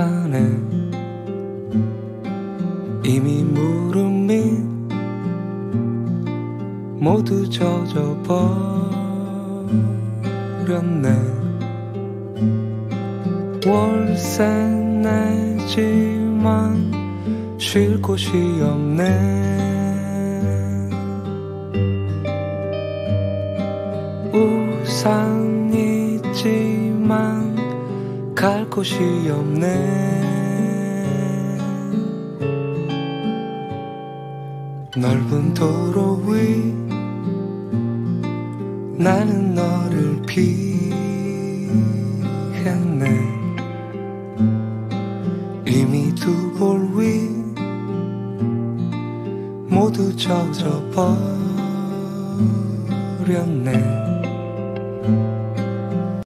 하네. 이미 무릎이 모두 젖어버렸네. 월세 내지만 쉴 곳이 없네. 우산이지만 갈 곳이 없네. 넓은 도로 위 나는 너를 피했네. 이미 두 볼 위 모두 젖어버렸네.